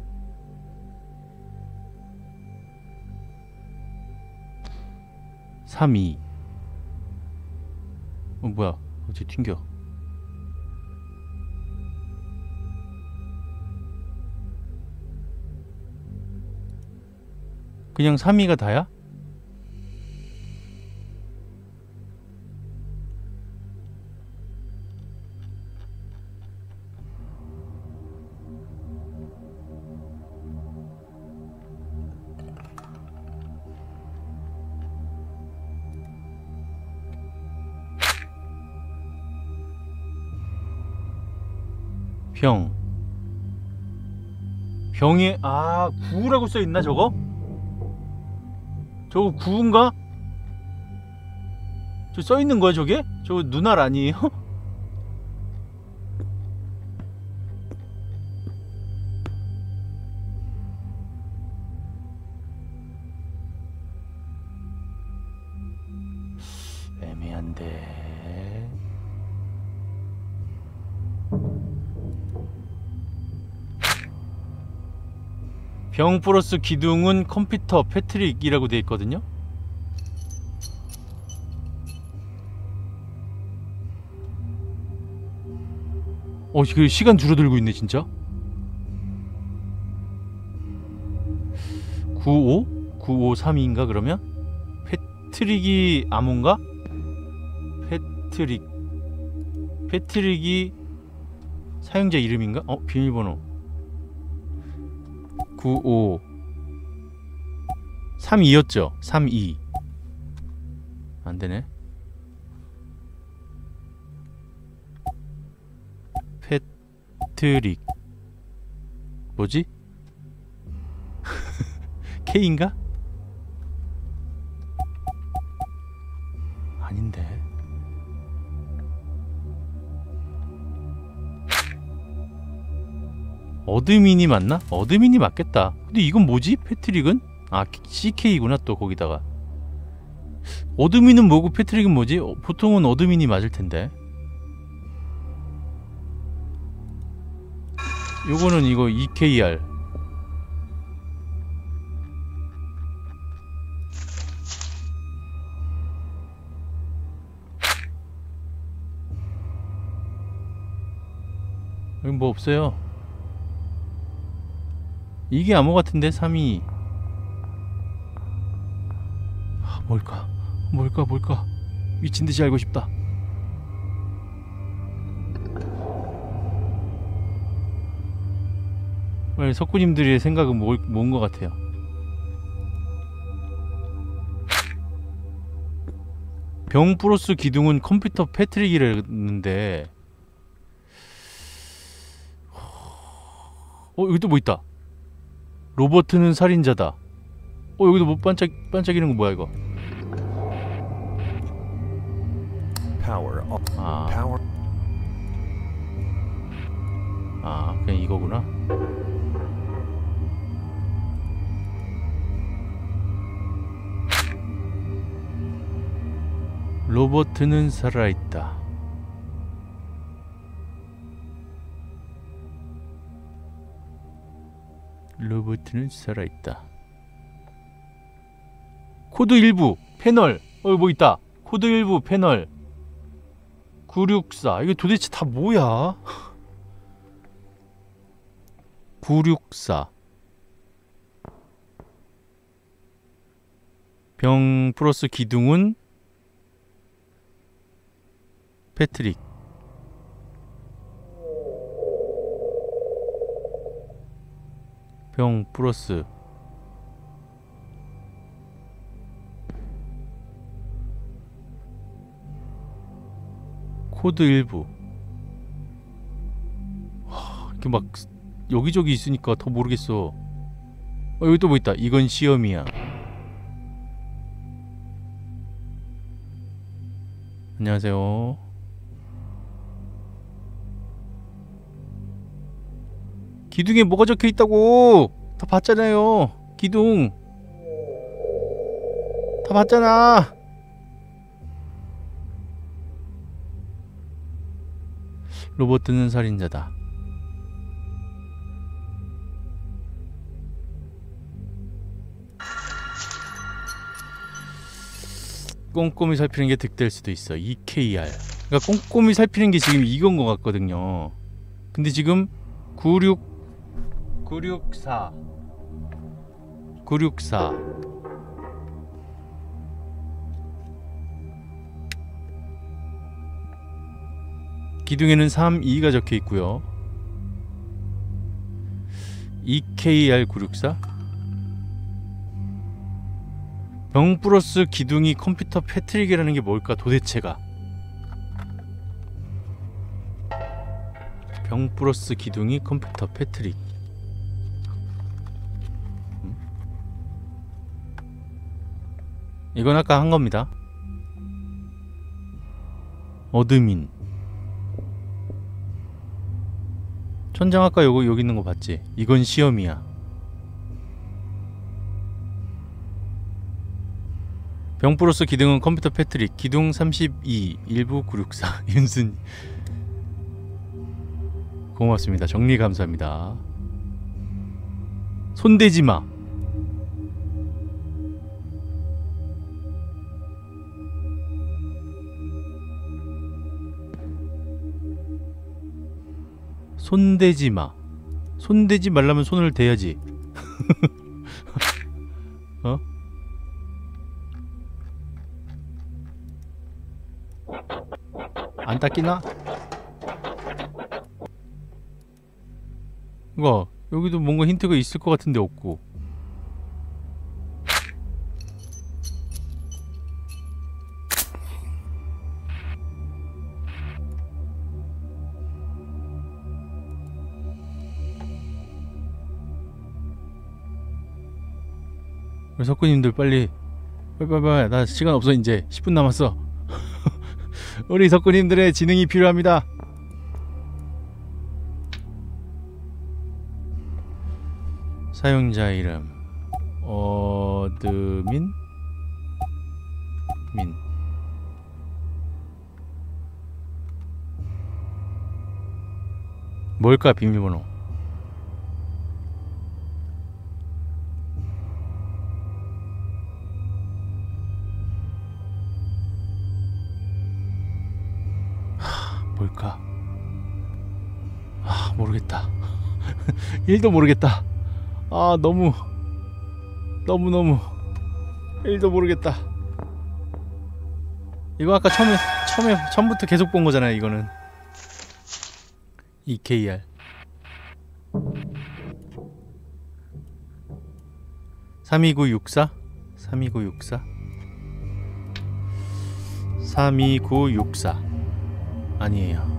삼이. 어, 뭐야? 어째 튕겨. 그냥 삼이가 다야? 병. 병에 아 구라고 써 있나 저거? 저거 구운가? 저 써 있는 거야 저게? 저거 눈알 아니에요? 애매한데. 병 플러스 기둥은 컴퓨터 패트릭이라고 돼 있거든요. 어, 지금 시간 줄어들고 있네 진짜. 구십오? 구오삼이인가 그러면? 패트릭이 암호인가? 패트릭. 패트릭이 사용자 이름인가? 어, 비밀번호. 구십오 삼이였죠? 삼이 안되네. 패트릭 뭐지? K인가? 아닌데. 어드민이 맞나? 어드민이 맞겠다. 근데 이건 뭐지? 패트릭은? 아 씨케이구나 또 거기다가. 어드민은 뭐고 패트릭은 뭐지? 어, 보통은 어드민이 맞을텐데. 요거는 이거 이케이알. 여기 뭐 없어요. 이게 암호 같은데 삼이. 아, 뭘까? 뭘까? 뭘까? 미친듯이 알고 싶다. 오늘 석구님들의 생각은 뭘, 뭔 것 같아요? 병 플러스 기둥은 컴퓨터 패트릭이라는데. 어 여기 또 뭐 있다. 로버트는 살인자다. 어 여기도 뭐 반짝 반짝이는 거 뭐야 이거? 아, 아 그냥 이거구나. 로버트는 살아있다. 로버트는 살아있다. 코드 일부 패널. 어 뭐 있다. 코드 일부 패널 구백육십사. 이거 도대체 다 뭐야? 구백육십사 병 플러스 기둥은 패트릭. 병 플러스 코드 일부. 하, 이렇게 막 여기저기 있으니까 더 모르겠어. 어, 여기 또 뭐 있다. 이건 시험이야. 안녕하세요. 기둥에 뭐가 적혀있다고! 다 봤잖아요. 기둥 다 봤잖아. 로버트는 살인자다. 꼼꼼히 살피는 게 득될 수도 있어. 이케이알. 그러니까 꼼꼼히 살피는 게 지금 이건 것 같거든요. 근데 지금 구백육십사 구백육십사 구백육십사 기둥에는 삼십이가 적혀 있고요. 이케이알 구백육십사 병 플러스 기둥이 컴퓨터 패트릭이라는 게 뭘까 도대체가. 병 플러스 기둥이 컴퓨터 패트릭. 음? 이건 아까 한 겁니다. 어드민 천장 아까 요거 여기 있는 거 봤지? 이건 시험이야. 병 플러스 기둥은 컴퓨터 패트릭. 기둥 삼십이 일부 구백육십사 윤순 고맙습니다. 정리 감사합니다. 손대지마. 손대지마. 손대지 말라면 손을 대야지. 어? 안 닦이나? 이거 여기도 뭔가 힌트가 있을 것 같은데 없고. 우리 석구님들 빨리 빨리빨리. 나 시간 없어. 이제 십 분 남았어. 우리 석구님들의 지능이 필요합니다. 사용자 이름 어드민 민 뭘까? 비밀번호 하, 뭘까? 아 모르겠다. 일도 모르겠다. 아 너무 너무너무 일도 모르겠다. 이거 아까 처음에 처음에 처음부터 계속 본 거잖아요. 이거는 이케이알 삼이구육사 삼이구육사 삼이구육사 아니에요.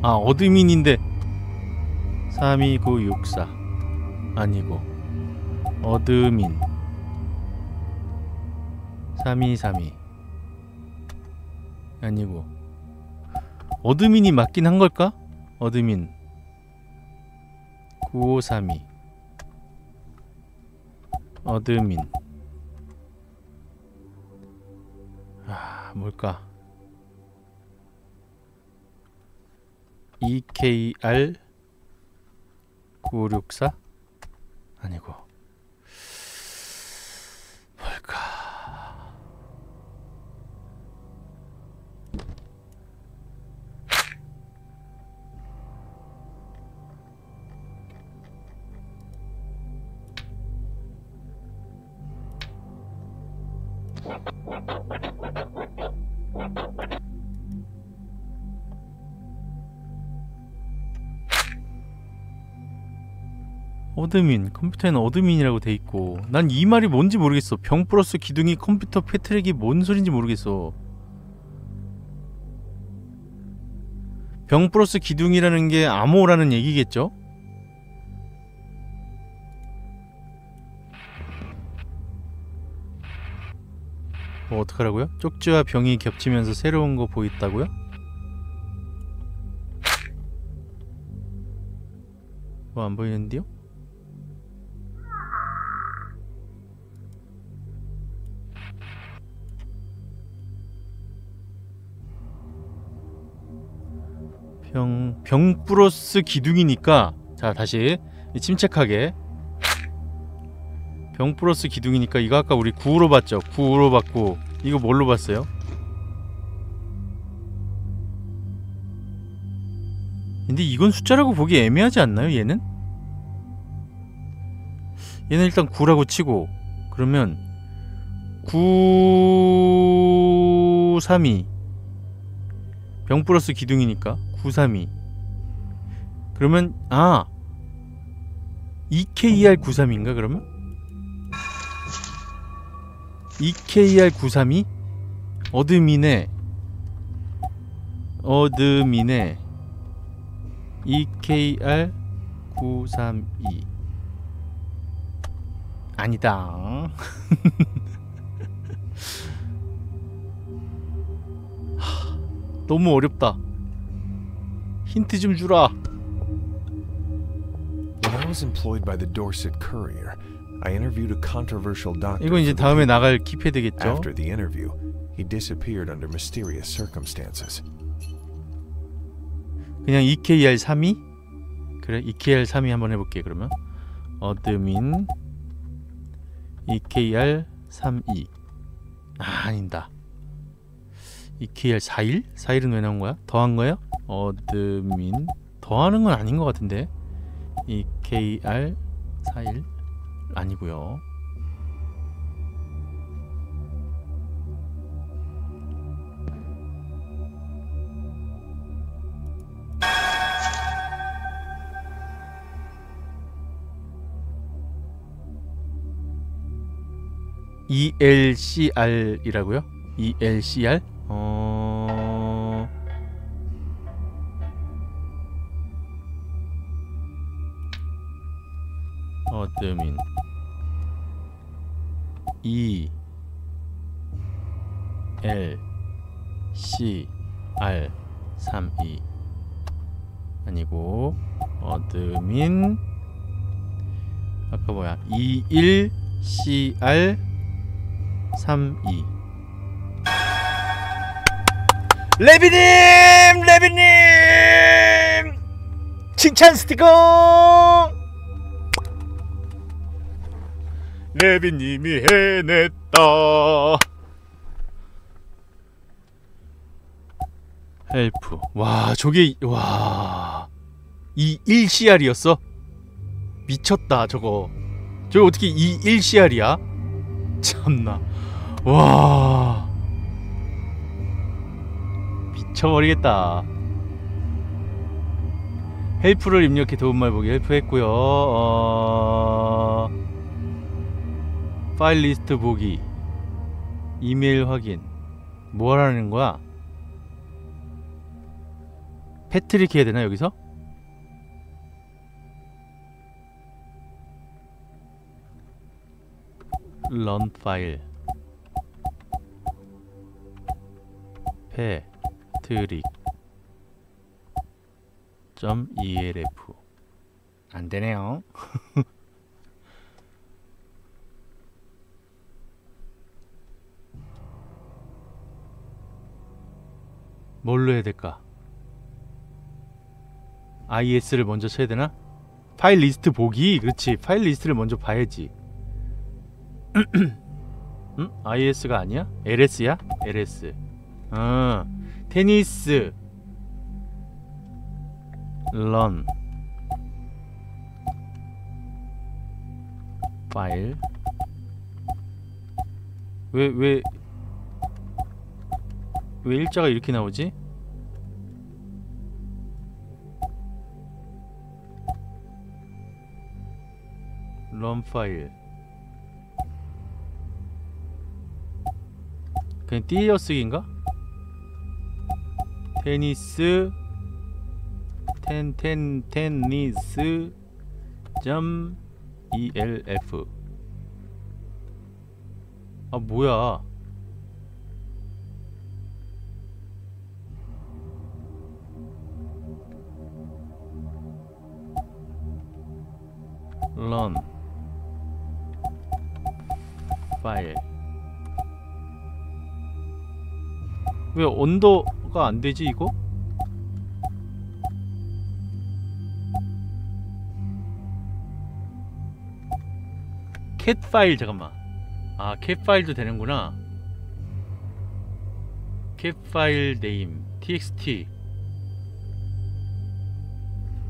아 어드민인데 삼이구육사 아니고 어드민 삼이삼이 아니고 어드민이 맞긴 한걸까? 어드민 구오삼이 어드민 아 뭘까? 이케이알 구오육사 아니고 뭘까? 어드민, 컴퓨터에는 어드민이라고 돼있고 난 이 말이 뭔지 모르겠어. 병 플러스 기둥이 컴퓨터 패트릭이 뭔 소린지 모르겠어. 병 플러스 기둥이라는 게 암호라는 얘기겠죠? 뭐 어떡하라고요? 쪽지와 병이 겹치면서 새로운 거 보였다고요? 뭐 안 보이는데요? 병... 병 플러스 기둥이니까 자 다시 침착하게 병 플러스 기둥이니까 이거 아까 우리 구로 봤죠? 구로 봤고 이거 뭘로 봤어요? 근데 이건 숫자라고 보기 애매하지 않나요? 얘는? 얘는 일단 구라고 치고 그러면 구삼이 병 플러스 기둥이니까 구삼이 그러면 아 이케이알 구삼이인가 그러면? 이케이알 구삼이 어드민의 어드민의 이케이알 구삼이 아니다. 하, 너무 어렵다. 힌트 좀 주라. 이건 이제 다음에 나갈 킵해 되겠죠? 그냥 이케이알 삼이? 그래 이케이알 삼이 한번 해볼게. 그러면 어드민 이케이알 삼이 아 아닌다. 이케이알 사십일? 사십일은 왜 나온 거야? 더한 거예요? 어드민 더하는 건 아닌 것 같은데 이케이알 사십일 아니고요. 이엘씨알 이라고요? 이엘씨알? 어... 어드민 이엘씨알 삼십이 아니고 어드민 아까 뭐야 이십일 씨알 삼십이 레비님! 레비님! 칭찬 스티커! 레비님이 해냈다. 헬프. 와 저게 와 이 일 씨알이었어? 미쳤다 저거. 저거 어떻게 이 일 씨알이야? 참나. 와 미쳐버리겠다. 헬프를 입력해 도움말 보기 헬프했고요. 어... 파일 리스트 보기 이메일 확인 뭐 하라는 거야? 패트릭 해야 되나 여기서? 런 파일 패트릭 .elf 안 되네요. 뭘로 해야 될까? 아이에스를 먼저 쳐야 되나? 파일 리스트 보기? 그렇지. 파일 리스트를 먼저 봐야지. 응? 아이에스가 아니야? 엘에스야? 엘에스. 아, 테니스. 런. 파일. 왜, 왜, 왜 일자가 이렇게 나오지? 런 파일 그냥 띄어쓰기인가? 테니스 텐텐 테니스 점 elf 아 뭐야 런 파일 왜 언더가 안되지 이거? 캣 파일 잠깐만 아 캣 파일도 되는구나 캣 파일 네임 txt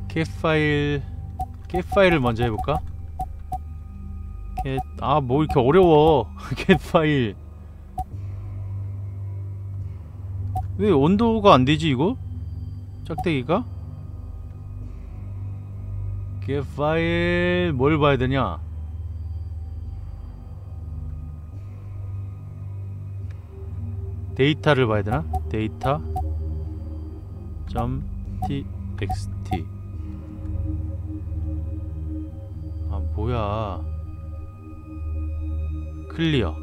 캣 파일 캣 파일을 먼저 해볼까? 캣... 아 뭐 이렇게 어려워 캣 파일 왜 온도가 안되지 이거? 짝대기가? 캣 파일... 뭘 봐야 되냐? 데이터를 봐야 되나? 데이터 .txt 아 뭐야 클리어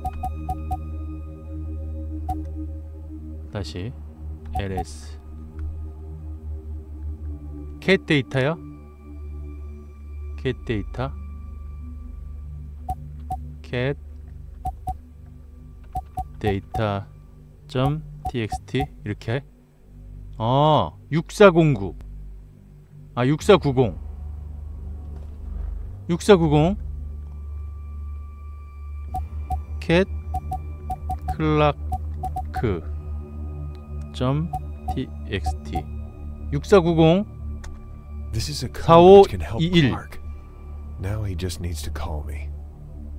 다시 ls 캣 데이터요? 캣 데이터 캣 데이터 점 txt 이렇게 아 육사공구 아 육사구공 육사구공 캣 클라크 점 txt 육사구공 사오이일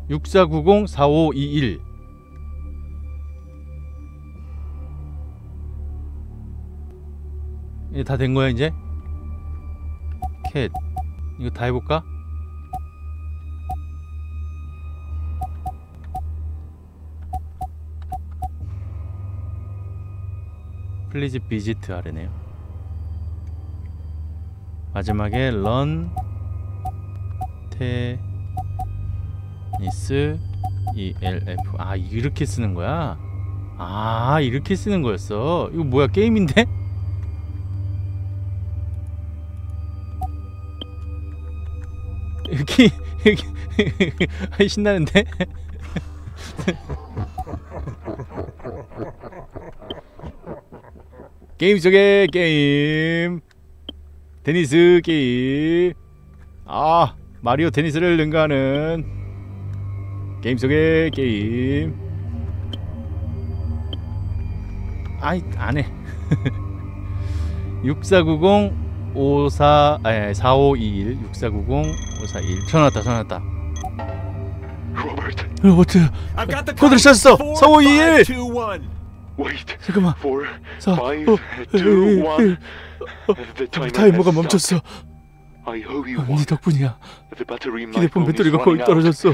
육사구공 사오이일 이제 다 된거야 이제? 캣 이거 다 해볼까? 플리즈 비지트 아래네요 마지막에 런 테니스 elf 아 이렇게 쓰는거야? 아 이렇게 쓰는거였어 이거 뭐야 게임인데? 여기 여기 신나는데? 게임 속의 게임 테니스 게임. 아, 마리오 테니스를 능가하는 게임 속의 게임. 아이 안해. 육사구공 오사 아니 사오이일 육사구공 오사이일. 전화왔다 전화왔다. 로버트 로버트 코드를 찾았어. 사오이일. 잠깐만. 사 오 일 일 타이머가 멈췄어. 네 덕분이야. 휴대폰 배터리가 거의 떨어졌어.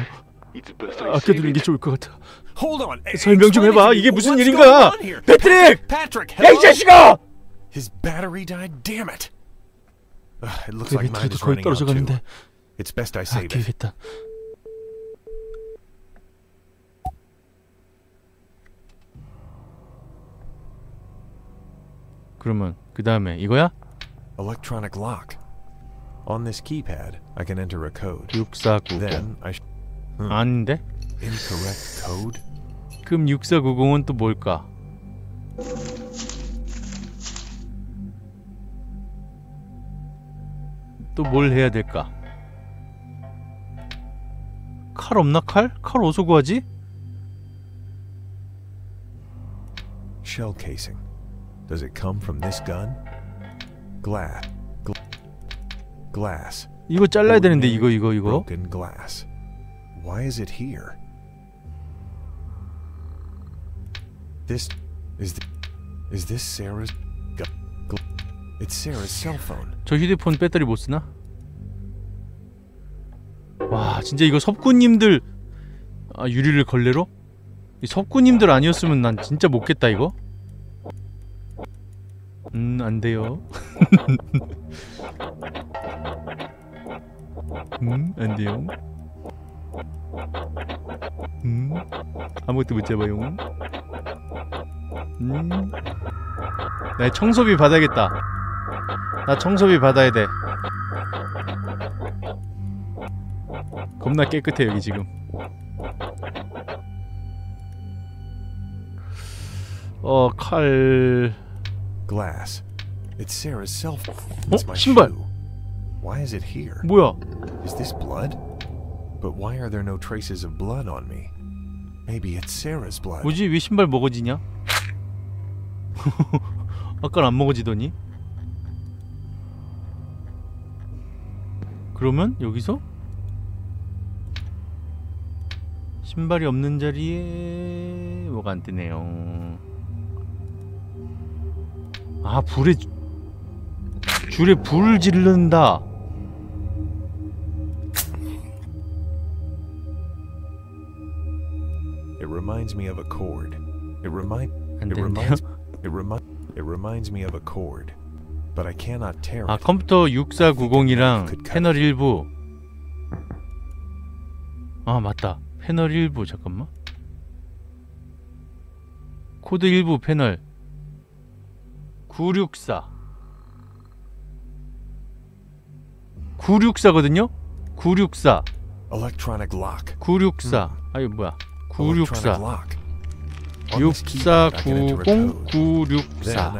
아껴두는 게 좋을 것 같아. 설명 좀 해봐. 이게 무슨 일인가? 패트릭! 야, 이 자식아! 내 배터리도 거의 떨어져가는데 아껴야겠다. 그러면 그 다음에 이거야? Electronic lock. On this keypad, I can enter a code. 육사구공. 아닌데? Incorrect code. 그럼 육사구공은 또 뭘까? 또 뭘 해야 될까? 칼 없나 칼? 칼 어디서 구하지? Shell casing. Does it come from this gun? Glass. Glass. 이거 잘라야 되는데 이거 이거 이거. Broken glass. Why is it here? This is the, is this Sarah's? It's Sarah's cell phone. 저 휴대폰 배터리 못 쓰나? 와, 진짜 이거 섭구님들 아, 유리를 걸레로? 이 섭구님들 아니었으면 난 진짜 못 겠다 이거. 음, 안 돼요. 음, 안 돼요. 음, 아무것도 못 잡아요. 음, 나 청소비 받아야겠다. 나 청소비 받아야 돼. 겁나 깨끗해 여기 지금. 어, 칼. Glass. It's Sarah's cell phone. 어? 신발. Why is it here? 뭐야? Is this blood? But why are there no traces of blood on me? Maybe it's Sarah's blood. 뭐지? 왜 신발 먹어지냐? 아까 안 먹어지더니. 그러면 여기서 신발이 없는 자리에 뭐가 안 뜨네요. 아, 불에 줄에 불을 지른다. reminds me of a chord. It reminds it reminds it reminds it reminds me of a chord. But I cannot tear it. 아, 컴퓨터 육사구공이랑 패널 일부. 아, 맞다. 패널 일부 잠깐만. 코드 일부 패널 구백육십사. 구백육십사거든요. 구백육십사. Electronic lock. 구백육십사. 아, 이거 뭐야? 구백육십사 육사구공 구백육십사